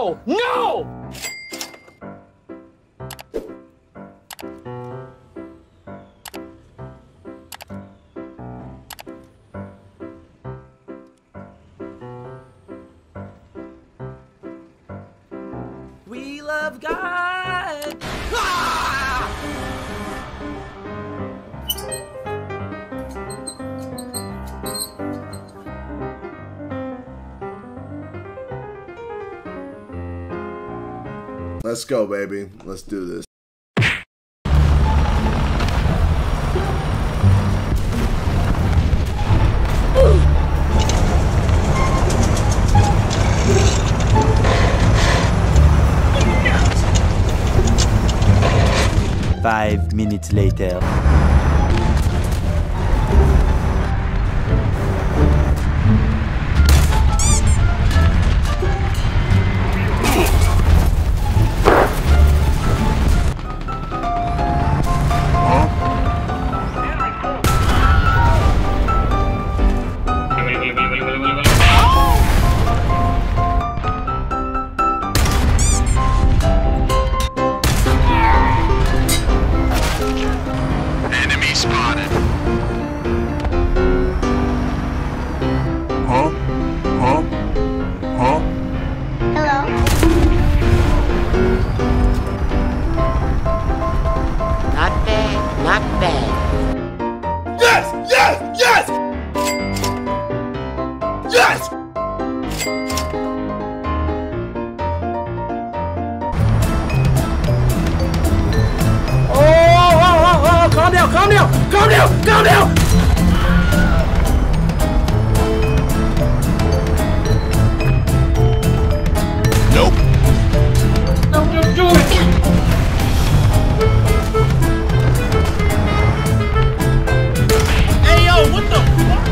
No! No! We love God. Ah! Let's go, baby. Let's do this. Five minutes later. Calm down! Nope. Don't do it! Hey yo, what the fuck?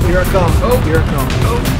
Here it comes. Oh, here it comes. Oh.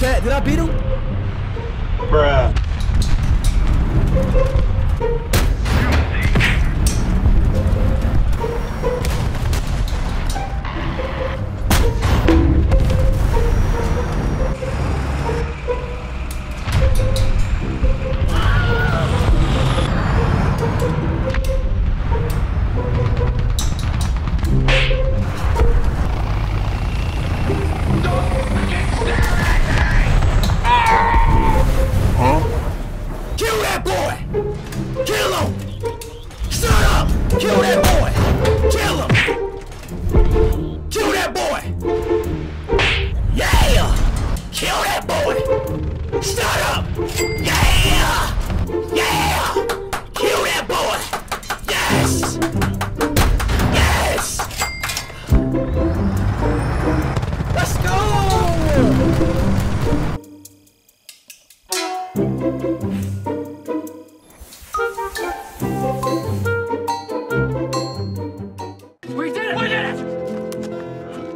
Chat, did I beat him? Bruh.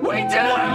We did it!